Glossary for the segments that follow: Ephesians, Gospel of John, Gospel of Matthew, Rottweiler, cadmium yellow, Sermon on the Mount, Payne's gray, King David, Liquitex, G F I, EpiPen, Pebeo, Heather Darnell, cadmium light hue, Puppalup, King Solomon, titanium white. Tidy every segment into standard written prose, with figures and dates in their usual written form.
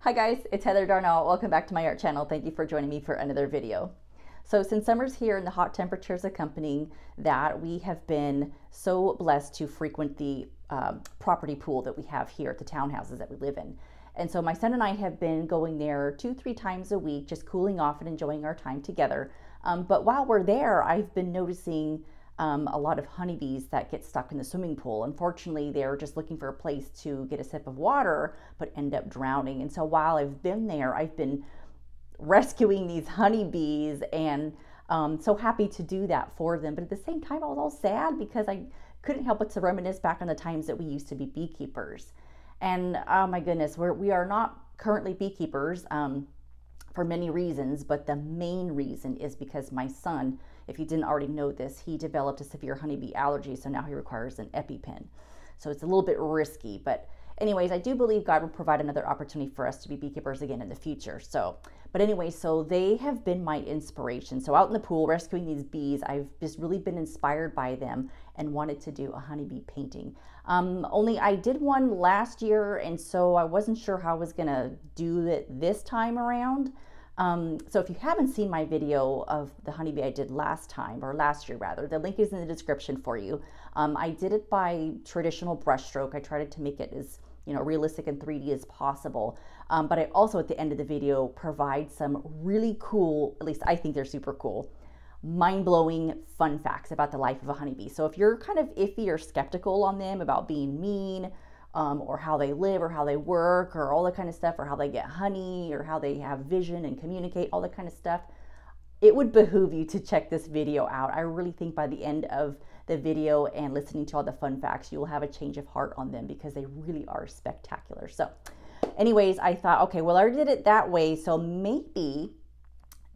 Hi guys, it's Heather Darnell. Welcome back to my art channel. Thank you for joining me for another video. So since summer's here and the hot temperatures accompanying that, we have been so blessed to frequent the property pool that we have here at the townhouses that we live in. And so my son and I have been going there 2-3 times a week, just cooling off and enjoying our time together. But while we're there, I've been noticing a lot of honeybees that get stuck in the swimming pool. Unfortunately, they're just looking for a place to get a sip of water, but end up drowning. And so while I've been there, I've been rescuing these honeybees and so happy to do that for them. But at the same time, I was all sad because I couldn't help but to reminisce back on the times that we used to be beekeepers. And oh my goodness, we are not currently beekeepers for many reasons, but the main reason is because my son, if you didn't already know this, he developed a severe honeybee allergy, so now he requires an EpiPen. So it's a little bit risky, but anyways, I do believe God will provide another opportunity for us to be beekeepers again in the future. So, but anyway, so they have been my inspiration. So out in the pool rescuing these bees, I've just really been inspired by them and wanted to do a honeybee painting. Only I did one last year, and so I wasn't sure how I was gonna do it this time around. So if you haven't seen my video of the honeybee I did last year, the link is in the description for you. I did it by traditional brushstroke. I tried to make it as realistic and 3D as possible. But I also, at the end of the video, provide some really cool, at least I think they're super cool, mind-blowing fun facts about the life of a honeybee. So if you're kind of iffy or skeptical on them about being mean, or how they live or how they work or all that kind of stuff, or how they get honey or how they have vision and communicate, all that kind of stuff, it would behoove you to check this video out. I really think by the end of the video and listening to all the fun facts, you'll have a change of heart on them because they really are spectacular. So anyways, I thought, okay, well, I already did it that way, so maybe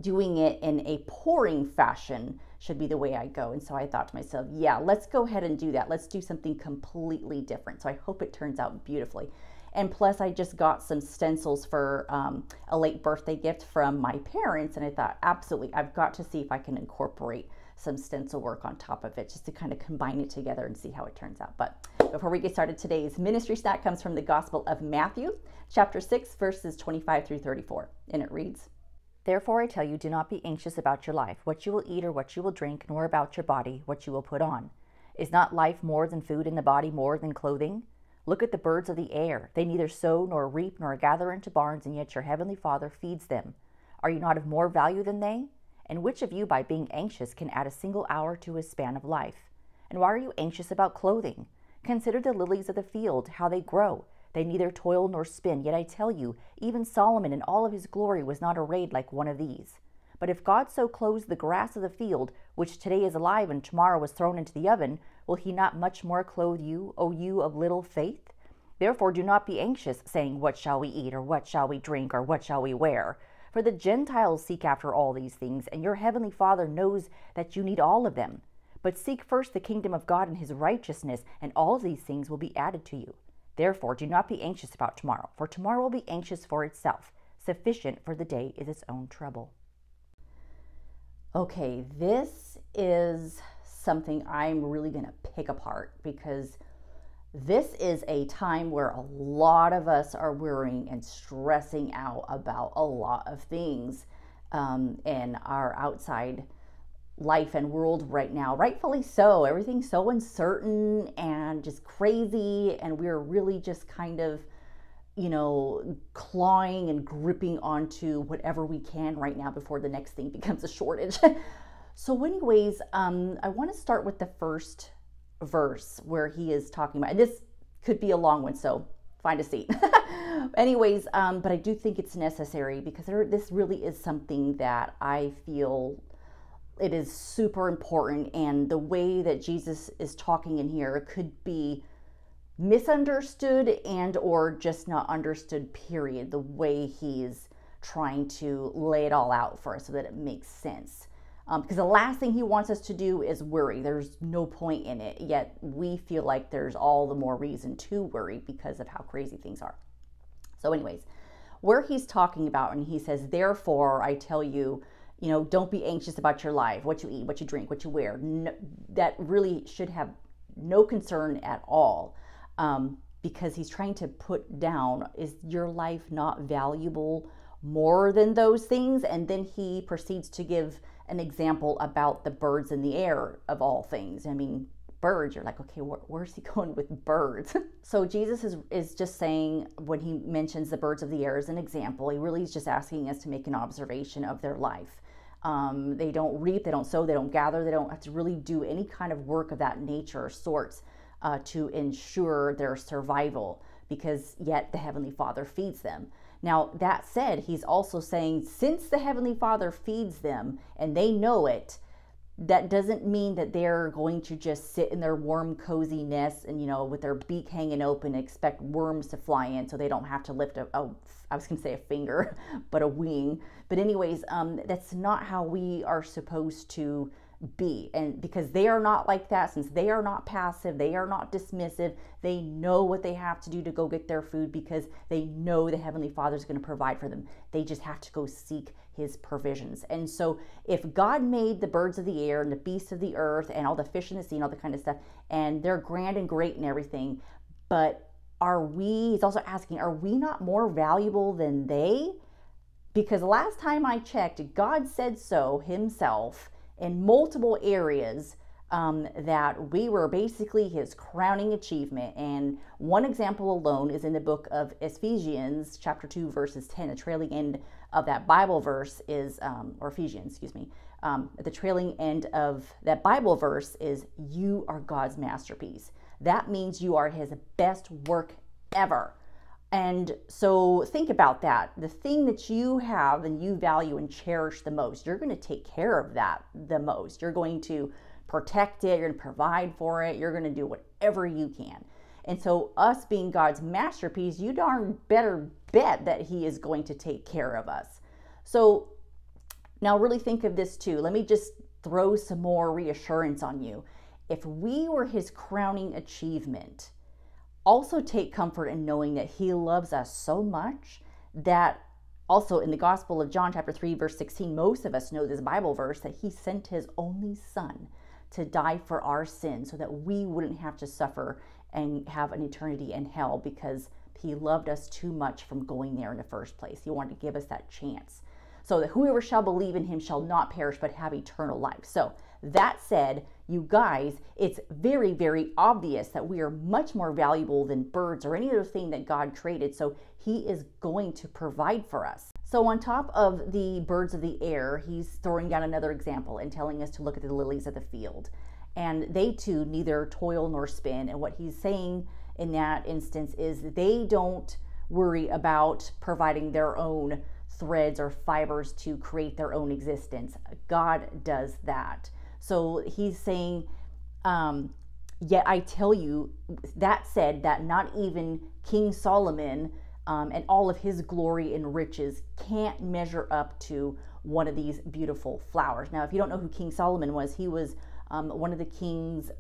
doing it in a pouring fashion should be the way I go. And so I thought to myself, yeah, let's go ahead and do that. Let's do something completely different. So I hope it turns out beautifully. And plus, I just got some stencils for a late birthday gift from my parents. And I thought, absolutely, I've got to see if I can incorporate some stencil work on top of it just to kind of combine it together and see how it turns out. But before we get started, today's ministry snack comes from the Gospel of Matthew, chapter 6, verses 25 through 34. And it reads, "Therefore I tell you, do not be anxious about your life, what you will eat or what you will drink, nor about your body, what you will put on. Is not life more than food, and the body more than clothing? Look at the birds of the air. They neither sow nor reap nor gather into barns, and yet your heavenly Father feeds them. Are you not of more value than they? And which of you, by being anxious, can add a single hour to his span of life? And why are you anxious about clothing? Consider the lilies of the field, how they grow. They neither toil nor spin, yet I tell you, even Solomon in all of his glory was not arrayed like one of these. But if God so clothes the grass of the field, which today is alive and tomorrow was thrown into the oven, will he not much more clothe you, O you of little faith? Therefore do not be anxious, saying, what shall we eat, or what shall we drink, or what shall we wear? For the Gentiles seek after all these things, and your heavenly Father knows that you need all of them. But seek first the kingdom of God and his righteousness, and all these things will be added to you. Therefore, do not be anxious about tomorrow, for tomorrow will be anxious for itself. Sufficient for the day is its own trouble." Okay, this is something I'm really going to pick apart, because this is a time where a lot of us are worrying and stressing out about a lot of things in our outside life and world right now, rightfully so. Everything's so uncertain and just crazy, and we're really just kind of, clawing and gripping onto whatever we can right now before the next thing becomes a shortage. So anyways, I want to start with the first verse where he is talking about, and this could be a long one, so find a seat. Anyways, but I do think it's necessary, because this really is something that I feel it is super important, and the way that Jesus is talking in here could be misunderstood and or just not understood, period, the way he's trying to lay it all out for us so that it makes sense. Because the last thing he wants us to do is worry. There's no point in it, yet we feel like there's all the more reason to worry because of how crazy things are. So anyways, where he's talking about, and he says, therefore, I tell you, don't be anxious about your life, what you eat, what you drink, what you wear. No, that really should have no concern at all. because he's trying to put down, is your life not valuable more than those things? And then he proceeds to give an example about the birds in the air of all things. I mean, birds, you're like, okay, where's he going with birds? So Jesus is just saying, when he mentions the birds of the air as an example, he really is just asking us to make an observation of their life. They don't reap, they don't sow, they don't gather, they don't have to really do any kind of work of that nature or sorts to ensure their survival, because yet the Heavenly Father feeds them. Now, that said, he's also saying, since the Heavenly Father feeds them and they know it, that doesn't mean that they're going to just sit in their warm, cozy nest and, you know, with their beak hanging open, expect worms to fly in so they don't have to lift I was going to say a finger, but a wing. But anyways, that's not how we are supposed to be. And because they are not like that, since they are not passive, they are not dismissive, they know what they have to do to go get their food, because they know the Heavenly Father is going to provide for them. They just have to go seek his provisions. And so if God made the birds of the air and the beasts of the earth and all the fish in the sea and all that kind of stuff, and they're grand and great and everything, but are we, he's also asking, are we not more valuable than they? Because last time I checked, God said so himself in multiple areas that we were basically his crowning achievement. And one example alone is in the book of Ephesians, chapter 2, verses 10. The trailing end of that Bible verse is, or Ephesians, excuse me, the trailing end of that Bible verse is, you are God's masterpiece. That means you are his best work ever. And so think about that. The thing that you have and you value and cherish the most, you're going to take care of that the most. You're going to protect it. You're going to provide for it. You're going to do whatever you can. And so us being God's masterpiece, you darn better bet that he is going to take care of us. So now really think of this too. Let me just throw some more reassurance on you. If we were his crowning achievement, also take comfort in knowing that he loves us so much that also in the Gospel of John, chapter 3, verse 16, most of us know this Bible verse, that he sent his only son to die for our sins so that we wouldn't have to suffer and have an eternity in hell, because he loved us too much from going there in the first place. He wanted to give us that chance so that whoever shall believe in him shall not perish but have eternal life. So that said, you guys, it's very, very obvious that we are much more valuable than birds or any other thing that God created. So he is going to provide for us. So on top of the birds of the air, he's throwing down another example and telling us to look at the lilies of the field. And they too neither toil nor spin. And what he's saying in that instance is they don't worry about providing their own threads or fibers to create their own existence. God does that. So he's saying, yet I tell you, that said, that not even King Solomon and all of his glory and riches can't measure up to one of these beautiful flowers. Now, if you don't know who King Solomon was, he was one of the kings,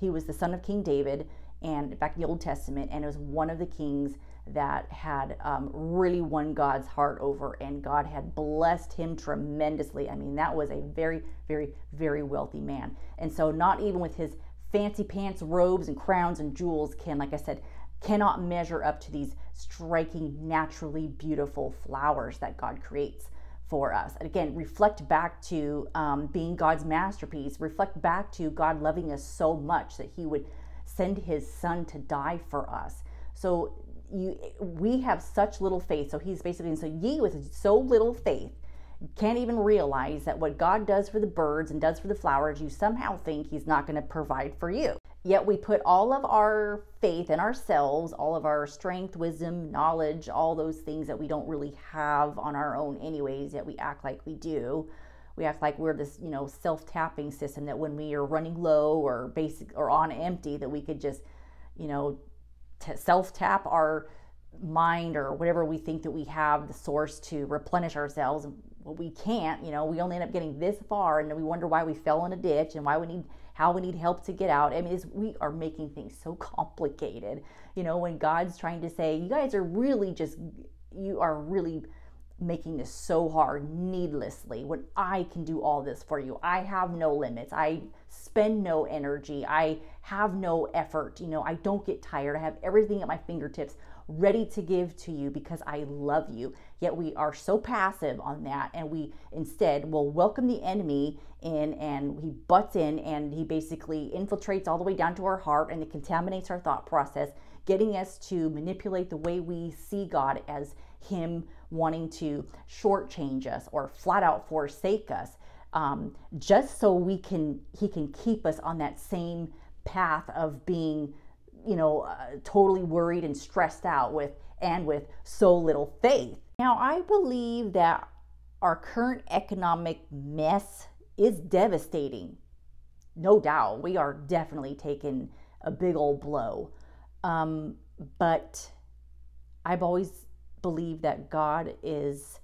he was the son of King David, and back in the Old Testament, and it was one of the kings that had really won God's heart over, and God had blessed him tremendously. I mean, that was a very, very, very wealthy man. And so not even with his fancy pants, robes, and crowns and jewels can, like I said, cannot measure up to these striking, naturally beautiful flowers that God creates for us. And again, reflect back to being God's masterpiece. Reflect back to God loving us so much that he would send his son to die for us. So we have such little faith. So he's basically, so ye with so little faith can't even realize that what God does for the birds and does for the flowers, you somehow think he's not going to provide for you. Yet we put all of our faith in ourselves, all of our strength, wisdom, knowledge, all those things that we don't really have on our own anyways, yet we act like we do. We act like we're this, you know, self-tapping system that when we are running low or basic or on empty, that we could just, you know, self-tap our mind or whatever we think that we have, the source, to replenish ourselves. Well, we can't, you know, we only end up getting this far, and then we wonder why we fell in a ditch and why we need, how we need help to get out. I mean, we are making things so complicated, you know, when God's trying to say, you guys are really just, you are really making this so hard needlessly when I can do all this for you. I have no limits. I spend no energy. I have no effort. You know, I don't get tired. I have everything at my fingertips ready to give to you because I love you. Yet we are so passive on that, and we instead will welcome the enemy in, and he butts in and he basically infiltrates all the way down to our heart, and it contaminates our thought process, getting us to manipulate the way we see God as him wanting to shortchange us or flat out forsake us, just so he can keep us on that same path of being, you know, totally worried and stressed out with so little faith. Now, I believe that our current economic mess is devastating. No doubt, we are definitely taking a big old blow. But I've always believed that God is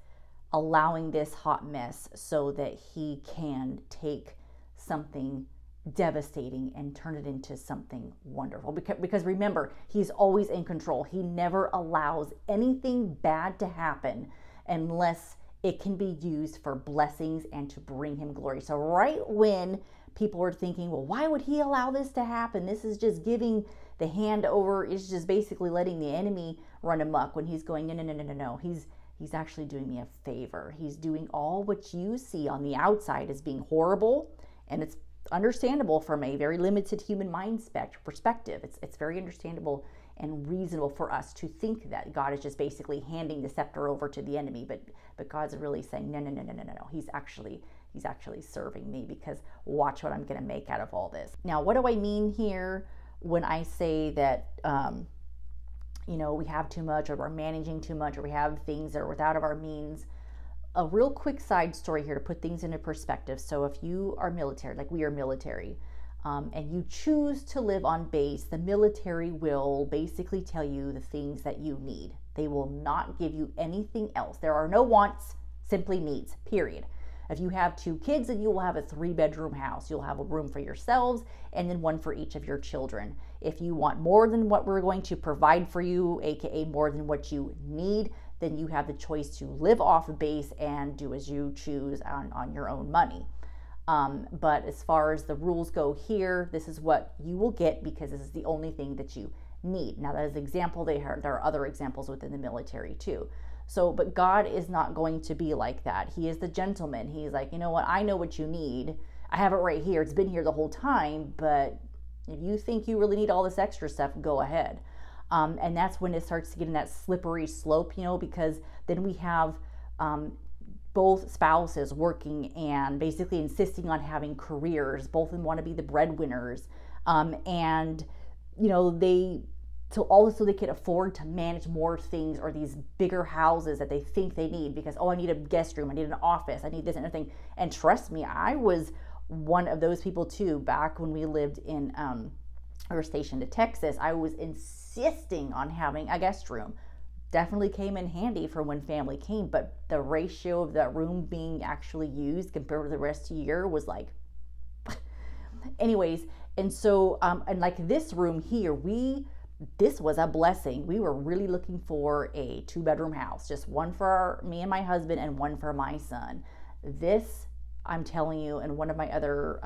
allowing this hot mess so that he can take something devastating and turn it into something wonderful, because remember, he's always in control. He never allows anything bad to happen unless it can be used for blessings and to bring him glory. So right when people are thinking, well, why would he allow this to happen? This is just giving the hand over, is just basically letting the enemy run amok, when he's going, no, he's actually doing me a favor. He's doing all what you see on the outside as being horrible, and it's understandable from a very limited human mind perspective. It's very understandable and reasonable for us to think that God is just basically handing the scepter over to the enemy, but God's really saying, no, he's actually serving me, because watch what I'm going to make out of all this. Now, what do I mean here when I say that you know, we have too much, or we're managing too much, or we have things that are without of our means? A real quick side story here to put things into perspective. So if you are military, like we are military, and you choose to live on base, the military will basically tell you the things that you need. They will not give you anything else. There are no wants, simply needs, period. If you have 2 kids, then you will have a 3-bedroom house. You'll have a room for yourselves and then one for each of your children. If you want more than what we're going to provide for you, aka more than what you need, then you have the choice to live off base and do as you choose on your own money. But as far as the rules go here, this is what you will get because this is the only thing that you need. Now, that is an example. There are other examples within the military too. So, but God is not going to be like that. He is the gentleman. He's like, you know what? I know what you need. I have it right here. It's been here the whole time, but if you think you really need all this extra stuff, go ahead. And that's when it starts to get in that slippery slope, you know, because then we have both spouses working and basically insisting on having careers. Both of them want to be the breadwinners. And, you know, so they can afford to manage more things, or these bigger houses that they think they need because, oh, I need a guest room, I need an office, I need this and everything. And trust me, I was one of those people too. Back when we lived in, we were stationed in Texas, I was insisting on having a guest room. Definitely came in handy for when family came, but the ratio of that room being actually used compared to the rest of the year was like, anyways. And so, and like this room here, this was a blessing. We were really looking for a 2-bedroom house, just one for me and my husband and one for my son. This, I'm telling you, in one of my other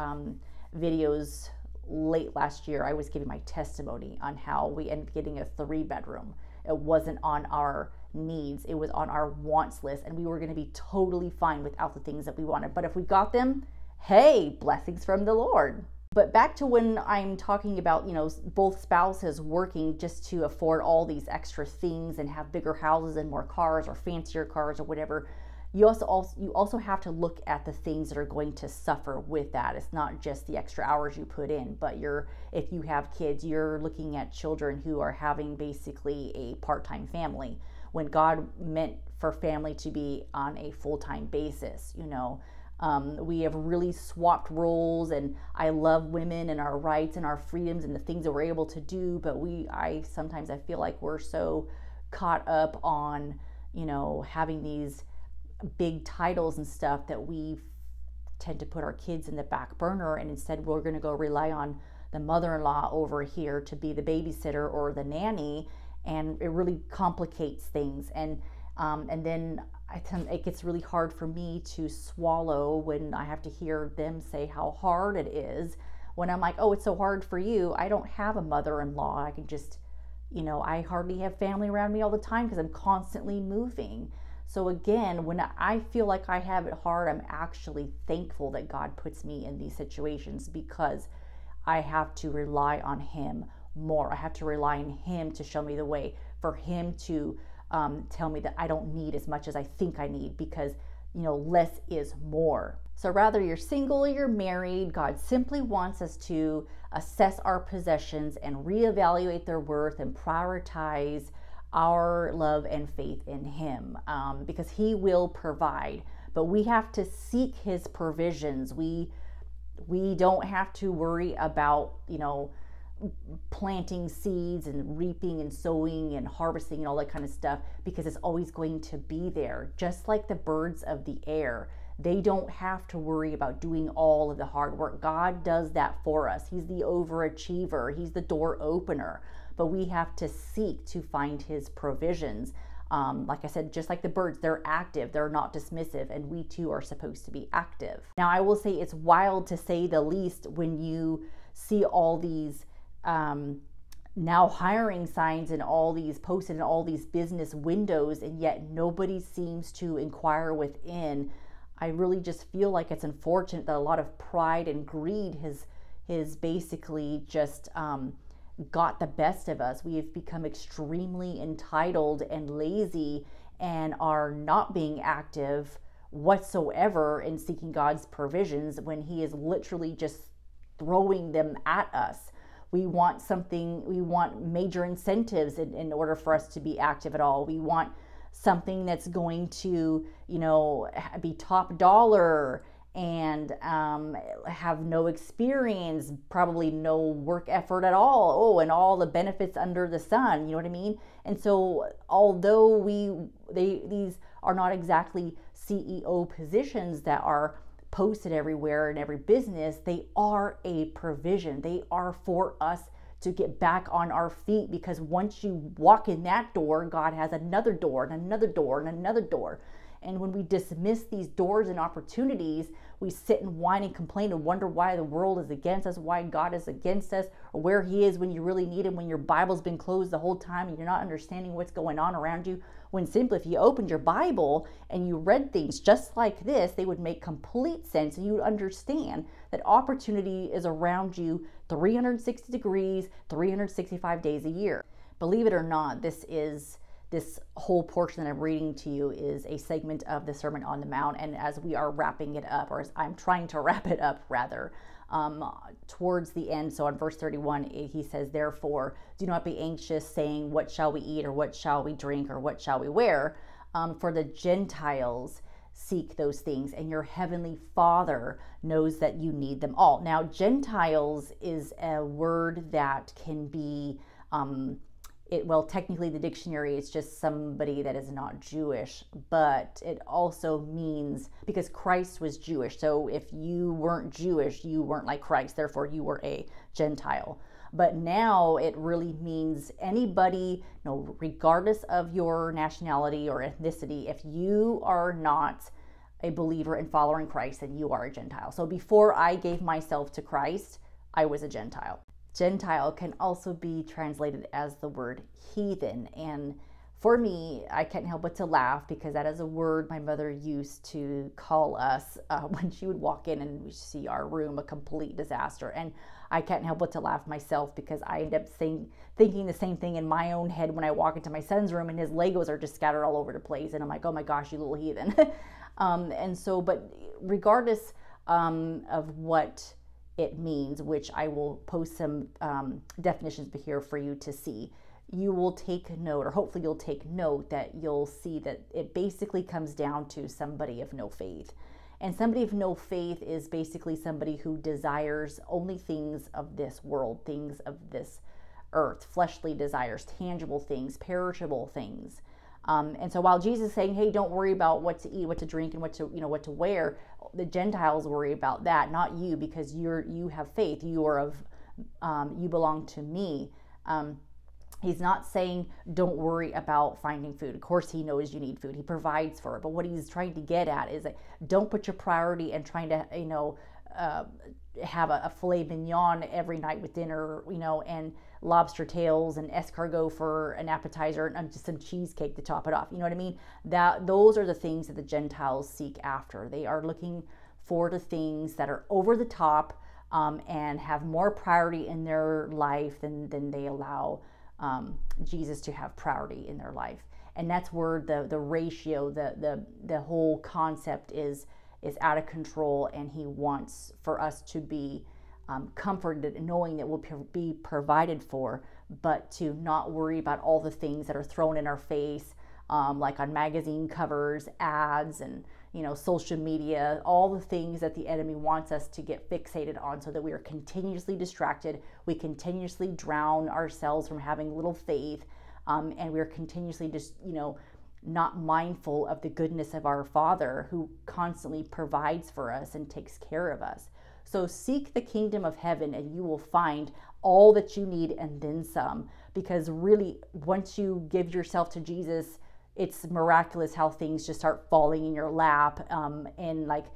videos late last year, I was giving my testimony on how we ended up getting a 3-bedroom. It wasn't on our needs, it was on our wants list, and we were going to be totally fine without the things that we wanted. But if we got them, hey, blessings from the Lord. But back to when I'm talking about, you know, both spouses working just to afford all these extra things and have bigger houses and more cars or fancier cars or whatever. You also have to look at the things that are going to suffer with that. It's not just the extra hours you put in, but if you have kids, you're looking at children who are having basically a part-time family when God meant for family to be on a full-time basis, you know. We have really swapped roles, and I love women and our rights and our freedoms and the things that we're able to do, but I sometimes feel like we're so caught up on, you know, having these big titles and stuff that we tend to put our kids in the back burner, and instead we're going to go rely on the mother-in-law over here to be the babysitter or the nanny, and it really complicates things. And then it gets really hard for me to swallow when I have to hear them say how hard it is. When I'm like, oh, it's so hard for you. I don't have a mother-in-law. I can just, you know, I hardly have family around me all the time because I'm constantly moving. So again, when I feel like I have it hard, I'm actually thankful that God puts me in these situations because I have to rely on Him more. I have to rely on Him to show me the way, for Him to tell me that I don't need as much as I think I need, because, you know, less is more. So rather you're single or you're married, God simply wants us to assess our possessions and reevaluate their worth and prioritize our love and faith in Him, because He will provide. But we have to seek His provisions. We don't have to worry about, you know, planting seeds and reaping and sowing and harvesting and all that kind of stuff, because it's always going to be there. Just like the birds of the air, they don't have to worry about doing all of the hard work. God does that for us. He's the overachiever. He's the door opener. But we have to seek to find His provisions. Like I said, just like the birds, they're active, they're not dismissive, and we too are supposed to be active. Now, I will say it's wild to say the least when you see all these now hiring signs and all these posts and all these business windows, and yet nobody seems to inquire within. I really just feel like it's unfortunate that a lot of pride and greed has basically just got the best of us. We have become extremely entitled and lazy and are not being active whatsoever in seeking God's provisions when He is literally just throwing them at us. We want something, we want major incentives in order for us to be active at all. We want something that's going to, you know, be top dollar and have no experience, probably no work effort at all. Oh, and all the benefits under the sun, you know what I mean? And so although these are not exactly CEO positions that are posted everywhere in every business, they are a provision. They are for us to get back on our feet, because once you walk in that door, God has another door and another door and another door. And when we dismiss these doors and opportunities, we sit and whine and complain and wonder why the world is against us, why God is against us, or where He is when you really need Him, when your Bible's been closed the whole time and you're not understanding what's going on around you. When simply, if you opened your Bible and you read things just like this, they would make complete sense, and you would understand that opportunity is around you 360 degrees, 365 days a year. Believe it or not, this whole portion that I'm reading to you is a segment of the Sermon on the Mount, and as we are wrapping it up, or as I'm trying to wrap it up rather, towards the end, so on verse 31, he says, therefore, do not be anxious, saying, what shall we eat, or what shall we drink, or what shall we wear? For the Gentiles seek those things, and your heavenly Father knows that you need them all. Now, Gentiles is a word that can be... well, technically the dictionary is just somebody that is not Jewish, but it also means, because Christ was Jewish, so if you weren't Jewish, you weren't like Christ, therefore you were a Gentile. But now it really means anybody, you know, regardless of your nationality or ethnicity, if you are not a believer and following Christ, then you are a Gentile. So before I gave myself to Christ, I was a Gentile. Gentile can also be translated as the word heathen, and for me, I can't help but to laugh, because that is a word my mother used to call us when she would walk in and we see our room a complete disaster. And I can't help but to laugh myself, because I end up thinking the same thing in my own head when I walk into my son's room and his Legos are just scattered all over the place, and I'm like, oh my gosh, you little heathen. And so, but regardless of what it means, which I will post some definitions here for you to see, you will take note, or hopefully you'll take note, that you'll see that it basically comes down to somebody of no faith. And somebody of no faith is basically somebody who desires only things of this world, things of this earth, fleshly desires, tangible things, perishable things. And so while Jesus is saying, hey, don't worry about what to eat, what to drink, and what to wear, the Gentiles worry about that, not you, because you have faith, you belong to me. He's not saying don't worry about finding food. Of course, he knows you need food. He provides for it. But what he's trying to get at is that don't put your priority in trying to, you know, have a filet mignon every night with dinner, you know, and lobster tails and escargot for an appetizer and just some cheesecake to top it off. You know what I mean? That those are the things that the Gentiles seek after. They are looking for the things that are over the top and have more priority in their life than they allow Jesus to have priority in their life. And that's where the ratio, the whole concept is out of control, and he wants for us to be comforted knowing that we'll be provided for, but to not worry about all the things that are thrown in our face, like on magazine covers, ads, and, you know, social media, all the things that the enemy wants us to get fixated on, so that we are continuously distracted, we continuously drown ourselves from having little faith, and we're continuously just, you know, not mindful of the goodness of our Father who constantly provides for us and takes care of us. So seek the kingdom of heaven and you will find all that you need and then some, because really once you give yourself to Jesus, it's miraculous how things just start falling in your lap and like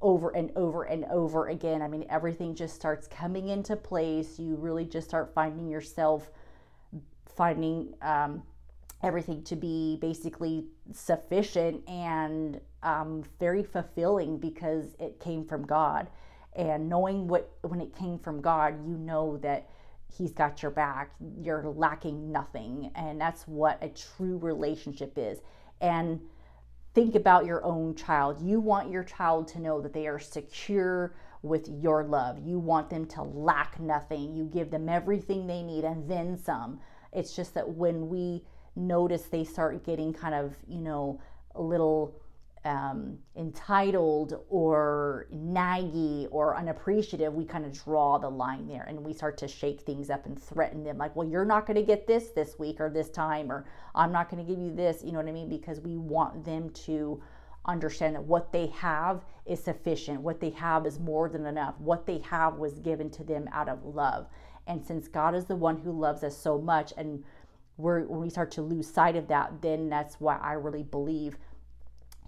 over and over and over again. I mean, everything just starts coming into place. You really just start finding yourself, finding everything to be basically sufficient and very fulfilling, because it came from God. And knowing what, when it came from God, you know that he's got your back, you're lacking nothing. And that's what a true relationship is. And think about your own child. You want your child to know that they are secure with your love. You want them to lack nothing. You give them everything they need and then some. It's just that when we notice they start getting kind of, you know, a little entitled or naggy or unappreciative, we kind of draw the line there and we start to shake things up and threaten them, like, well, you're not going to get this week or this time, or I'm not going to give you this, you know what I mean? Because we want them to understand that what they have is sufficient, what they have is more than enough, what they have was given to them out of love. And since God is the one who loves us so much, and when we start to lose sight of that, then that's why I really believe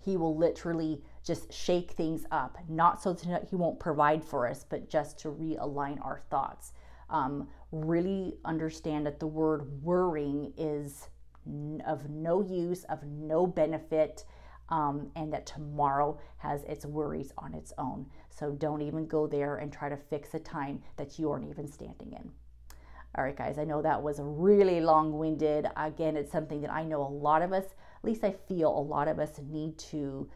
he will literally just shake things up, not so that he won't provide for us, but just to realign our thoughts. Really understand that the word worrying is of no use, of no benefit, and that tomorrow has its worries on its own. So don't even go there and try to fix a time that you aren't even standing in. All right, guys, I know that was really long-winded. Again, it's something that I know a lot of us, at least I feel a lot of us, need to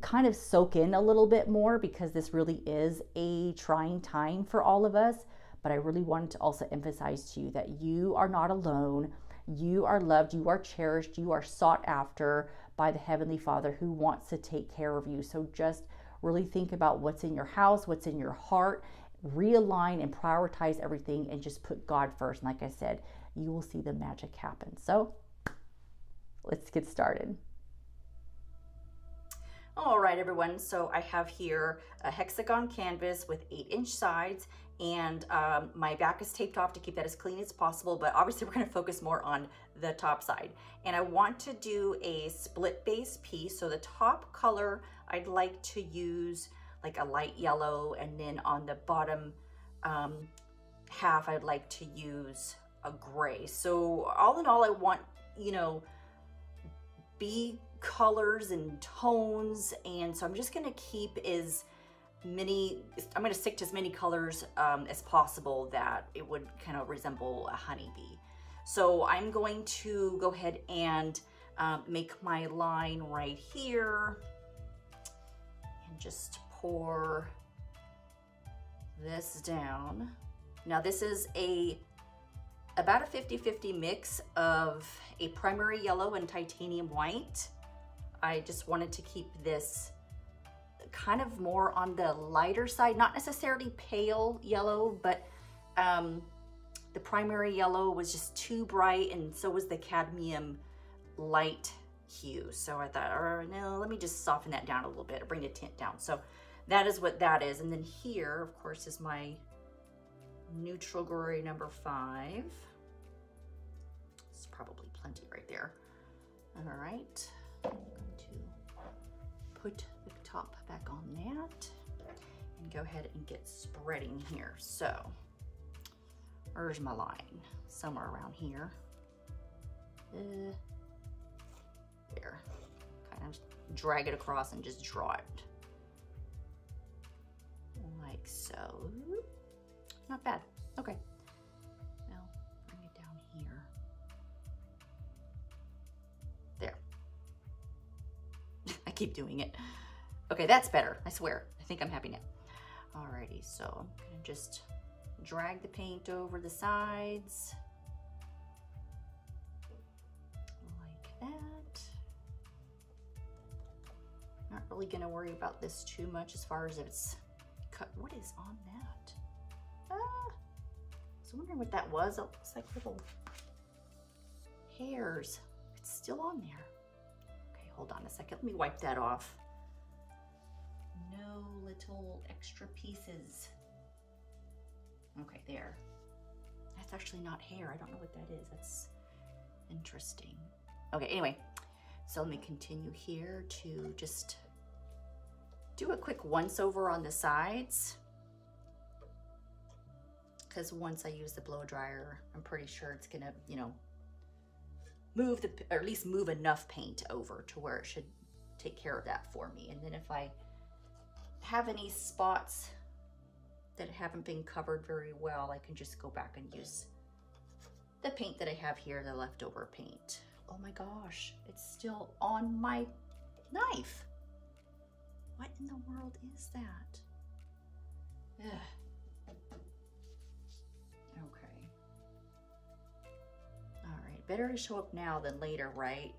kind of soak in a little bit more, because this really is a trying time for all of us. But I really wanted to also emphasize to you that you are not alone. You are loved, you are cherished, you are sought after by the Heavenly Father who wants to take care of you. So just really think about what's in your house, what's in your heart, realign and prioritize everything, and just put God first. And like I said, you will see the magic happen. So let's get started. All right, everyone. So I have here a hexagon canvas with 8-inch sides, and my back is taped off to keep that as clean as possible. But obviously we're going to focus more on the top side. And I want to do a split base piece. So the top color, I'd like to use like a light yellow, and then on the bottom half, I'd like to use a gray. So all in all, I want, you know, be colors and tones. And so I'm just gonna keep as many, I'm gonna stick to as many colors as possible that it would kind of resemble a honeybee. So I'm going to go ahead and make my line right here and just pour this down. Now this is about a 50-50 mix of a primary yellow and titanium white. I just wanted to keep this kind of more on the lighter side, not necessarily pale yellow, but the primary yellow was just too bright, and so was the cadmium light hue. So I thought, oh no, let me just soften that down a little bit, or bring the tint down. So that is what that is. And then here, of course, is my neutral gray number 5. plenty right there. All right, I'm going to put the top back on that and go ahead and get spreading here. So where's my line? Somewhere around here. There. Kind of just drag it across and just draw it. Like so. Not bad. Okay. Now bring it down here. There. I keep doing it. Okay, that's better. I swear. I think I'm happy now. Alrighty, so I'm gonna just drag the paint over the sides. Like that. Not really gonna worry about this too much as far as if it's cut. What is on that? Ah, I was wondering what that was. It looks like little hairs. It's still on there. Okay, hold on a second. Let me wipe that off. No little extra pieces. Okay, there. That's actually not hair. I don't know what that is. That's interesting. Okay, anyway. So let me continue here to just do a quick once over on the sides. Because once I use the blow dryer, I'm pretty sure it's gonna, you know, move the, or at least move enough paint over to where it should take care of that for me. And then if I have any spots that haven't been covered very well, I can just go back and use the paint that I have here, the leftover paint. Oh my gosh, it's still on my knife. What in the world is that? Ugh. Okay. All right, better to show up now than later, right?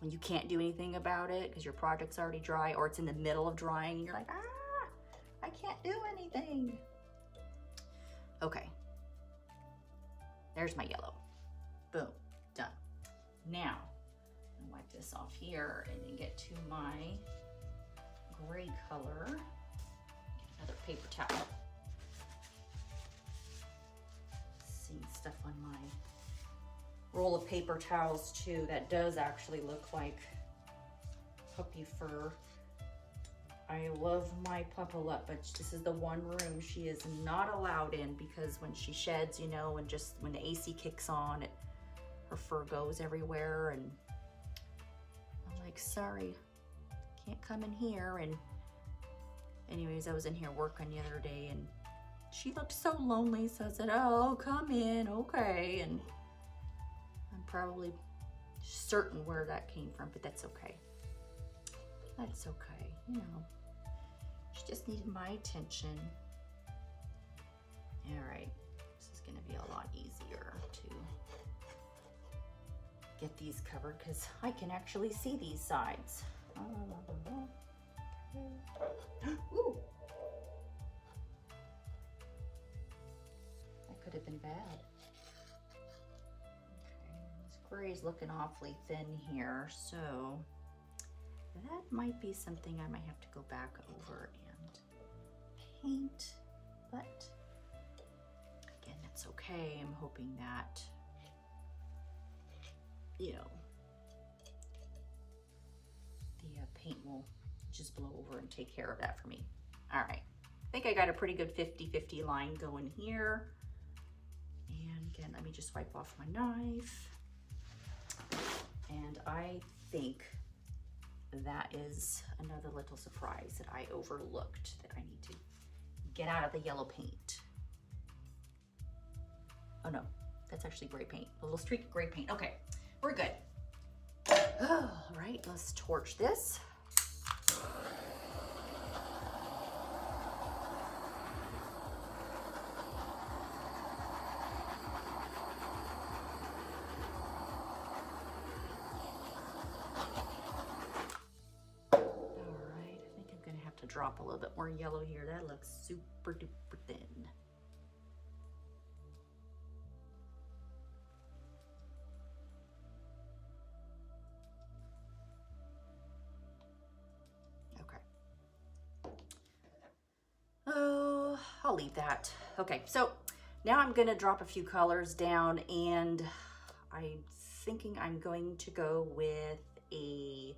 When you can't do anything about it because your project's already dry, or it's in the middle of drying and you're like, ah! I can't do anything. Okay. There's my yellow. Boom. Done. Now, I'm gonna wipe this off here and then get to my gray color. Get another paper towel. Seeing stuff on my roll of paper towels too. That does actually look like puppy fur. I love my Puppalup, but this is the one room she is not allowed in because when she sheds, you know, and just when the AC kicks on, her fur goes everywhere. And I'm like, sorry, can't come in here. And anyways, I was in here working the other day and she looked so lonely. So I said, oh, come in, okay. And I'm probably certain where that came from, but that's okay. That's okay, you know. She just needed my attention. All right, this is gonna be a lot easier to get these covered because I can actually see these sides. Ooh. That could have been bad. Okay, this gray is looking awfully thin here, so that might be something I might have to go back over and paint, but again, that's okay. I'm hoping that, you know, the paint will just blow over and take care of that for me. All right, I think I got a pretty good 50-50 line going here. And again, let me just wipe off my knife. And I think that is another little surprise that I overlooked that I need to get out of the yellow paint. Oh no, that's actually gray paint, a little streak of gray paint. Okay, we're good. All right, let's torch this. Drop a little bit more yellow here. That looks super duper thin. Okay. Oh, I'll leave that. Okay, so now I'm gonna drop a few colors down and I'm thinking I'm going to go with a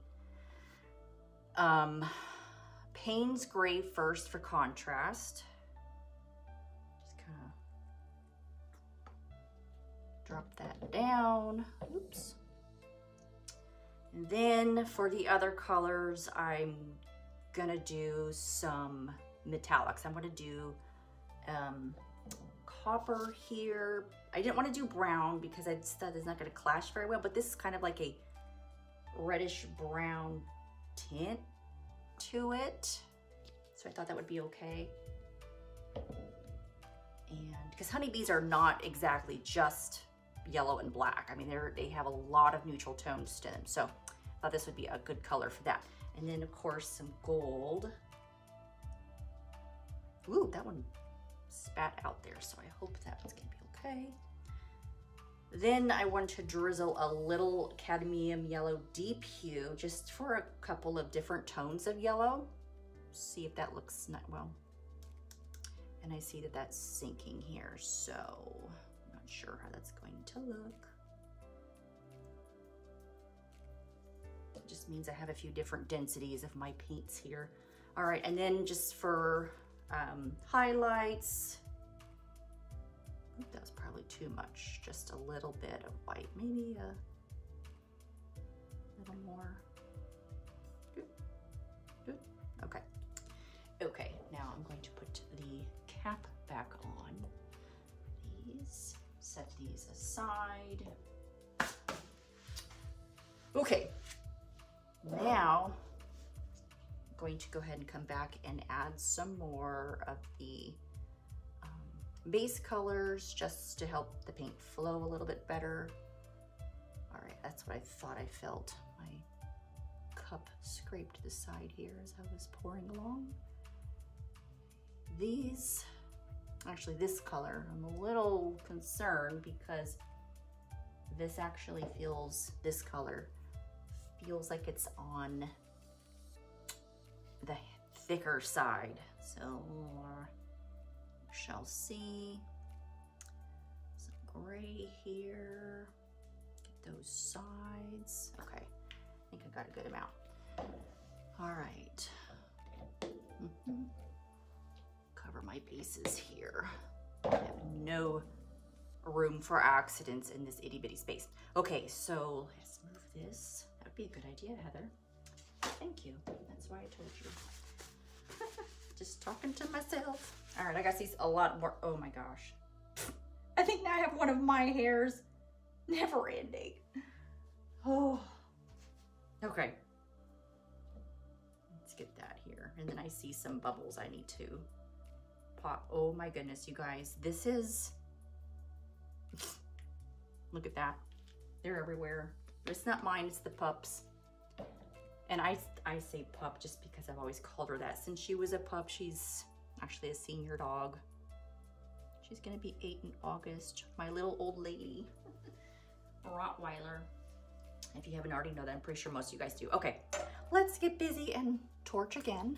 Payne's gray first for contrast. Just kind of drop that down. Oops. And then for the other colors, I'm gonna do some metallics. I'm gonna do copper here. I didn't want to do brown because I just thought it's not gonna clash very well, but this is kind of like a reddish brown tint to it. So I thought that would be okay. And because honeybees are not exactly just yellow and black. I mean, they have a lot of neutral tones to them. So I thought this would be a good color for that. And then of course some gold. Ooh, that one spat out there. So I hope that one's gonna be okay. Then I want to drizzle a little cadmium yellow deep hue just for a couple of different tones of yellow. See if that looks not well. And I see that that's sinking here, so I'm not sure how that's going to look. It just means I have a few different densities of my paints here. All right, and then just for highlights, that was probably too much. Just a little bit of white, maybe a little more. Okay. Okay, now I'm going to put the cap back on. These, set these aside. Okay, now I'm going to go ahead and come back and add some more of the base colors just to help the paint flow a little bit better. All right, that's what I thought I felt. My cup scraped the side here as I was pouring along. These, actually this color, I'm a little concerned because this actually feels, this color feels like it's on the thicker side. So, shall see some gray here. Get those sides. Okay, I think I got a good amount. All right, cover my bases here. I have no room for accidents in this itty bitty space. Okay, so let's move this. That would be a good idea, Heather. Thank you. That's why I told you. Just talking to myself. All right, I got these a lot more. Oh my gosh. I think now I have one of my hairs never ending. Oh, okay. Let's get that here. And then I see some bubbles I need to pop. Oh my goodness, you guys, this is, look at that. They're everywhere. It's not mine, it's the pups. And I say pup just because I've always called her that since she was a pup. She's actually a senior dog. She's gonna be 8 in August. My little old lady, Rottweiler. If you haven't already know that, I'm pretty sure most of you guys do. Okay, let's get busy and torch again.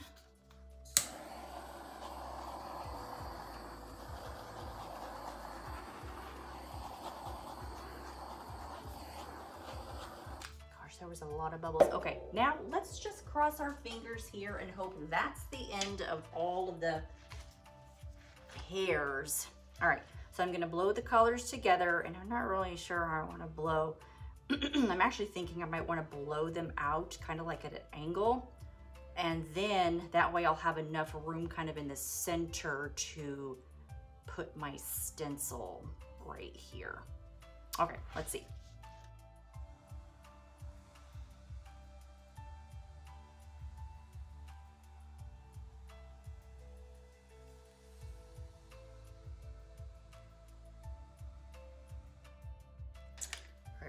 There was a lot of bubbles. Okay, now let's just cross our fingers here and hope that's the end of all of the hairs. All right, so I'm gonna blow the colors together and I'm not really sure how I wanna blow. I'm actually thinking I might wanna blow them out kind of like at an angle. And then that way I'll have enough room kind of in the center to put my stencil right here. Okay, let's see.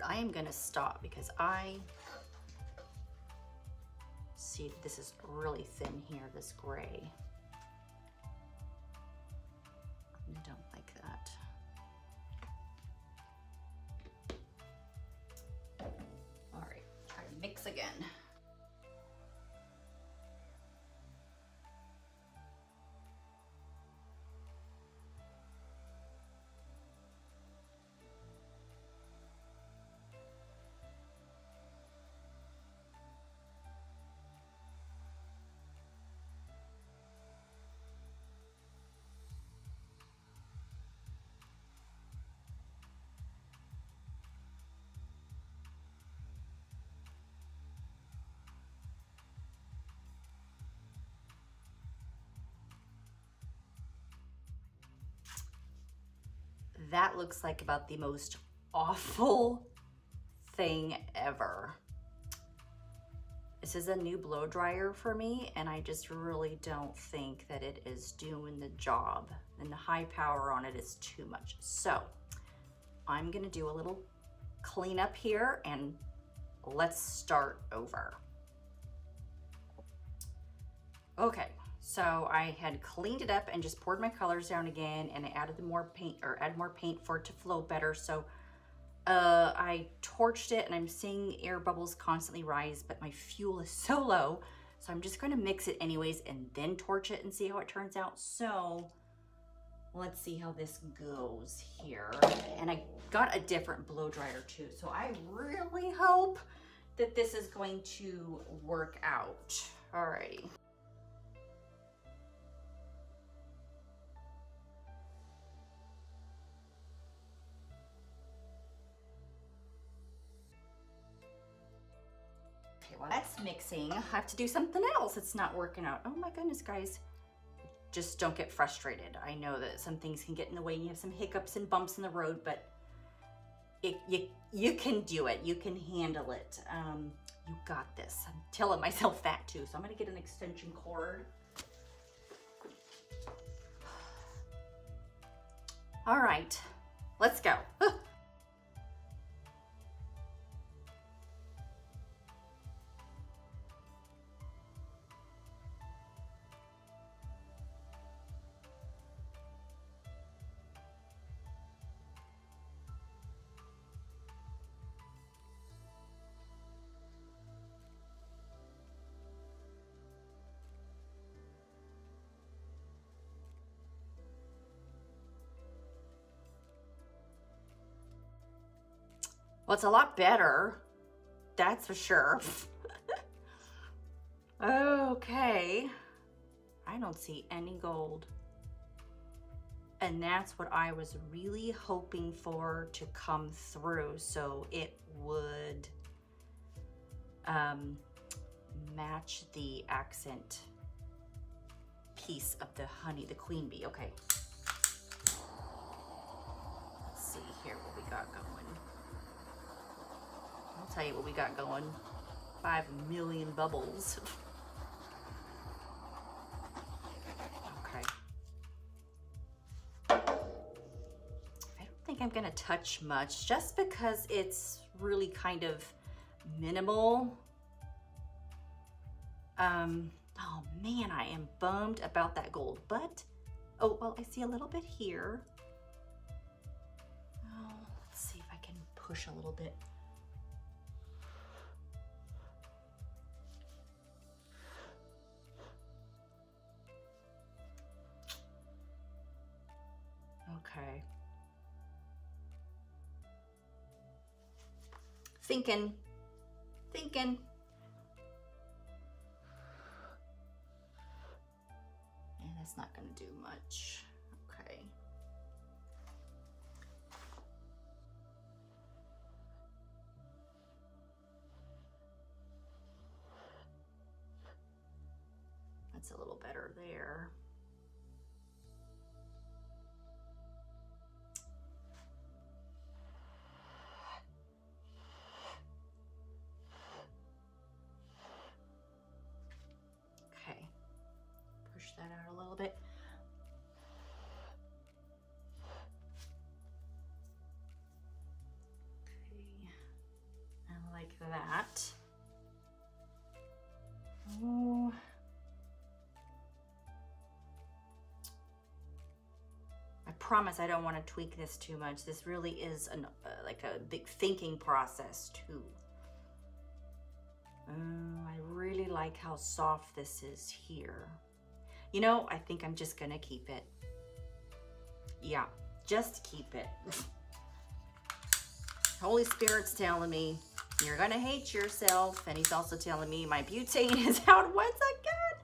I am gonna stop because I see this is really thin here, this gray. I don't like that. All right, try to mix again. that looks like about the most awful thing ever. This is a new blow dryer for me, and I just really don't think that it is doing the job, and the high power on it is too much. So I'm gonna do a little cleanup here and let's start over. Okay, so I had cleaned it up and just poured my colors down again, and I added more paint for it to flow better. So I torched it, and I'm seeing air bubbles constantly rise, but my fuel is so low, so I'm just going to mix it anyways and then torch it and see how it turns out. So let's see how this goes here. And I got a different blow dryer too, so I really hope that this is going to work out. Alrighty. Well, that's mixing. I have to do something else. It's not working out. Oh my goodness, guys. Just don't get frustrated. I know that some things can get in the way and you have some hiccups and bumps in the road, but you can do it. You can handle it. You got this. I'm telling myself that too. So I'm going to get an extension cord. All right, let's go. Well, it's a lot better, that's for sure. Okay, I don't see any gold. And that's what I was really hoping for to come through, so it would match the accent piece of the honey, the queen bee. Okay, let's see here what we got going. I'll tell you what we got going. 5 million bubbles. Okay. I don't think I'm gonna touch much just because it's really kind of minimal. Oh man, I am bummed about that gold, but, oh, well, I see a little bit here. Oh, let's see if I can push a little bit. Okay. Thinking. And that's not gonna do much. Okay. That's a little better there. That. Oh. I promise I don't want to tweak this too much. This really is an, like a big thinking process too. I really like how soft this is here. You know, I think I'm just gonna keep it. Yeah, just keep it. Holy Spirit's telling me you're gonna hate yourself, and he's also telling me my butane is out once again.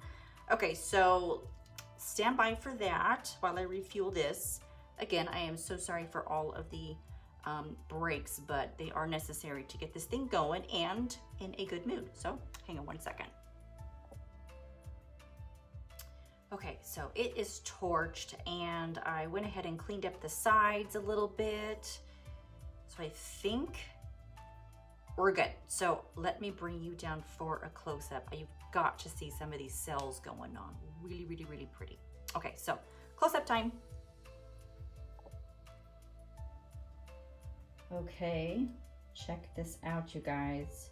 Okay, so stand by for that while I refuel this. Again, I am so sorry for all of the breaks, but they are necessary to get this thing going and in a good mood. So hang on one second. Okay, so it is torched, and I went ahead and cleaned up the sides a little bit. So I think we're good. So let me bring you down for a close-up. You've got to see some of these cells going on. Really, really, really pretty. Okay, so close-up time. Okay, check this out, you guys.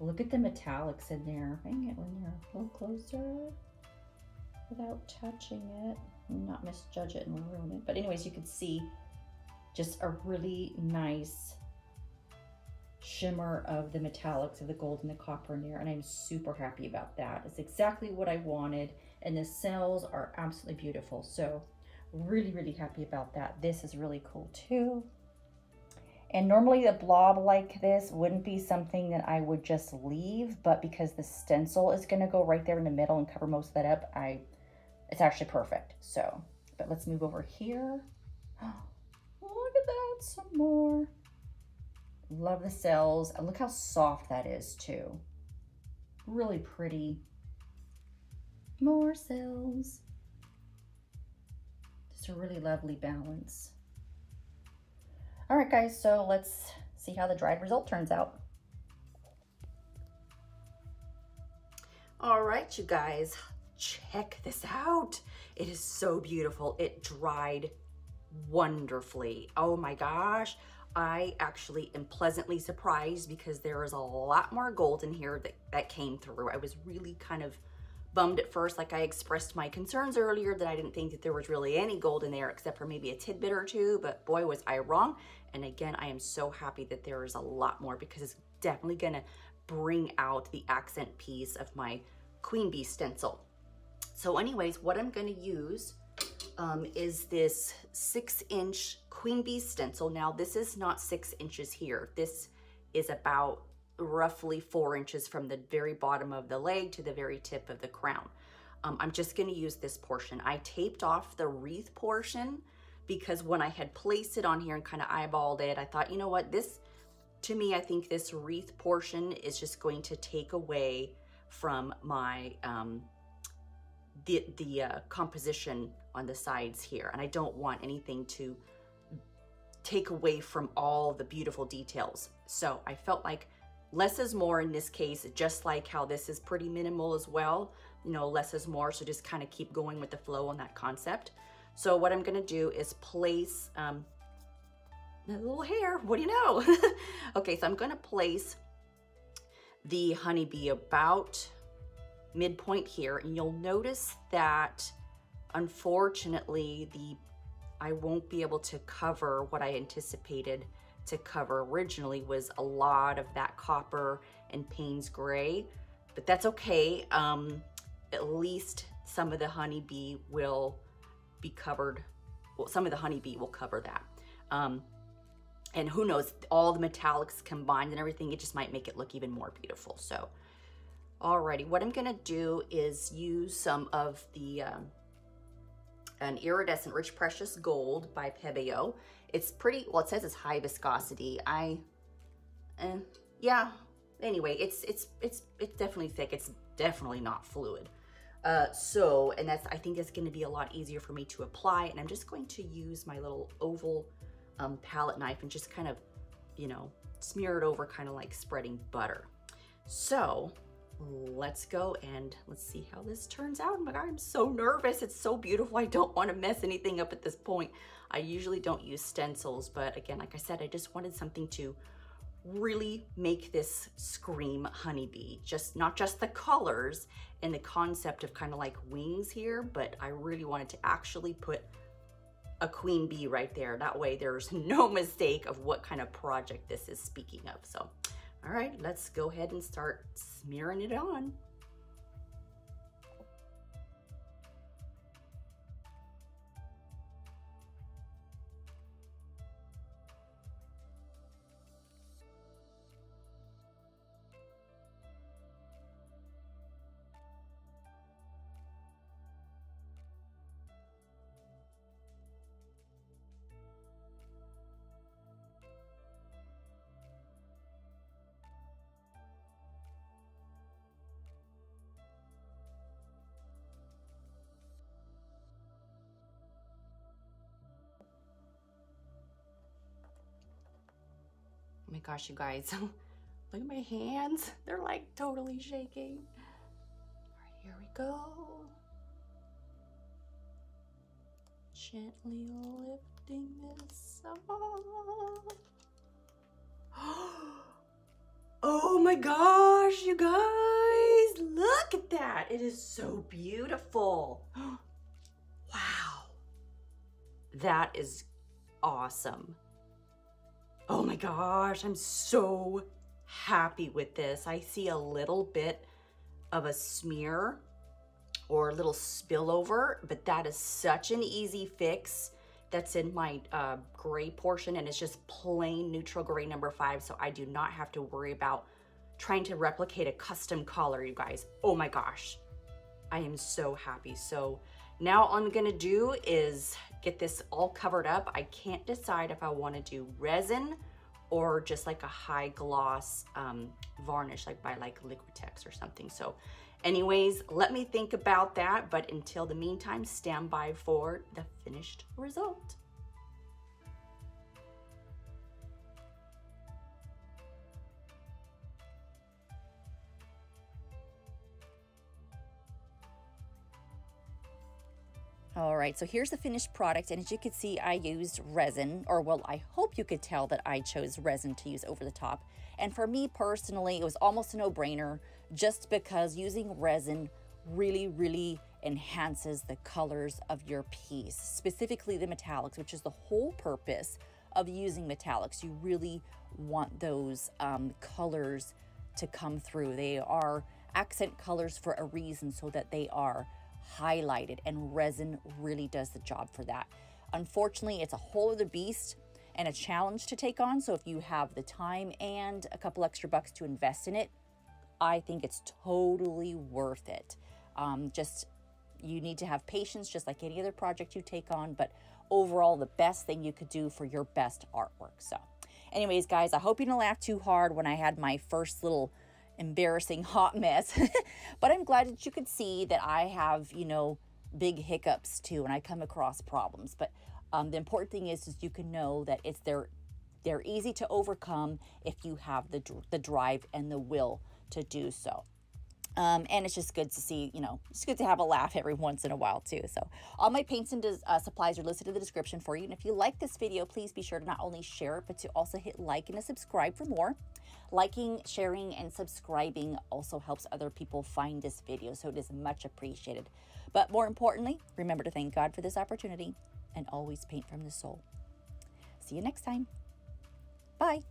Look at the metallics in there. I can get one there a little closer without touching it, not misjudge it and ruin it. But anyways, you can see just a really nice shimmer of the metallics of the gold and the copper in there, and I'm super happy about that. It's exactly what I wanted, and the cells are absolutely beautiful. So really, really happy about that. This is really cool too. And normally a blob like this wouldn't be something that I would just leave, but because the stencil is gonna go right there in the middle and cover most of that up, it's actually perfect. So, but let's move over here. Look at that, some more. Love the cells, and look how soft that is too. Really pretty. More cells. Just a really lovely balance. All right, guys, so let's see how the dried result turns out. All right, you guys, check this out. It is so beautiful. It dried wonderfully. Oh my gosh, I actually am pleasantly surprised because there is a lot more gold in here that came through. I was really kind of bummed at first, like I expressed my concerns earlier that I didn't think that there was really any gold in there except for maybe a tidbit or two, but boy was I wrong. And again, I am so happy that there is a lot more because it's definitely gonna bring out the accent piece of my queen bee stencil. So anyways, what I'm gonna use is this 6-inch queen bee stencil. Now this is not 6 inches here. This is about roughly 4 inches from the very bottom of the leg to the very tip of the crown. I'm just going to use this portion. I taped off the wreath portion because when I had placed it on here and kind of eyeballed it, I thought, you know what, this, to me, I think this wreath portion is just going to take away from my, the composition on the sides here. And I don't want anything to take away from all the beautiful details. So I felt like less is more in this case, just like how this is pretty minimal as well. You know, less is more, so just kind of keep going with the flow on that concept. So what I'm gonna do is place a little hair, what do you know? Okay, so I'm gonna place the honeybee about midpoint here, and you'll notice that unfortunately I won't be able to cover what I anticipated to cover originally, was a lot of that copper and Payne's gray, but that's okay. At least some of the honeybee will be covered. Well, some of the honeybee will cover that. And who knows, all the metallics combined and everything, it just might make it look even more beautiful. So, alrighty, what I'm gonna do is use some of the, an iridescent rich precious gold by Pebeo. It's pretty, well, it says it's high viscosity. Yeah, anyway, it's definitely thick. It's definitely not fluid. So, and that's, I think it's gonna be a lot easier for me to apply. And I'm just going to use my little oval palette knife and just kind of, you know, smear it over kind of like spreading butter. So let's go and let's see how this turns out. Oh my God, I'm so nervous. It's so beautiful. I don't want to mess anything up at this point. I usually don't use stencils, but again, like I said, I just wanted something to really make this scream honeybee. Just not just the colors and the concept of kind of like wings here, but I really wanted to actually put a queen bee right there. That way there's no mistake of what kind of project this is speaking of. So, all right, let's go ahead and start smearing it on. Oh my gosh, you guys, look at my hands. They're like totally shaking. All right, here we go. Gently lifting this up. Oh my gosh, you guys, look at that. It is so beautiful. Wow, that is awesome. Oh my gosh, I'm so happy with this. I see a little bit of a smear or a little spillover, but that is such an easy fix. That's in my gray portion, and it's just plain neutral gray number 5, so I do not have to worry about trying to replicate a custom color, you guys. Oh my gosh, I am so happy. So now all I'm gonna do is get this all covered up. I can't decide if I wanna do resin or just like a high gloss varnish, like by like Liquitex or something. So anyways, let me think about that, but until the meantime, stand by for the finished result. All right, so here's the finished product, and as you can see, I used resin, or well, I hope you could tell that I chose resin to use over the top. And for me personally, it was almost a no-brainer, just because using resin really, really enhances the colors of your piece, specifically the metallics, which is the whole purpose of using metallics. You really want those colors to come through. They are accent colors for a reason, so that they are highlighted, and resin really does the job for that. Unfortunately, it's a whole other beast and a challenge to take on, so if you have the time and a couple extra bucks to invest in it, I think it's totally worth it. Just you need to have patience, just like any other project you take on, but overall the best thing you could do for your best artwork. So anyways, guys, I hope you don't laugh too hard when I had my first little embarrassing hot mess but I'm glad that you could see that I have, you know, big hiccups too, and I come across problems, but the important thing is you can know that it's they're easy to overcome if you have the drive and the will to do so. And it's just good to see, you know, it's good to have a laugh every once in a while too. So all my paints and supplies are listed in the description for you. And if you like this video, please be sure to not only share it, but to also hit like and to subscribe for more. Liking, sharing, and subscribing also helps other people find this video, so it is much appreciated. But more importantly, remember to thank God for this opportunity and always paint from the soul. See you next time. Bye.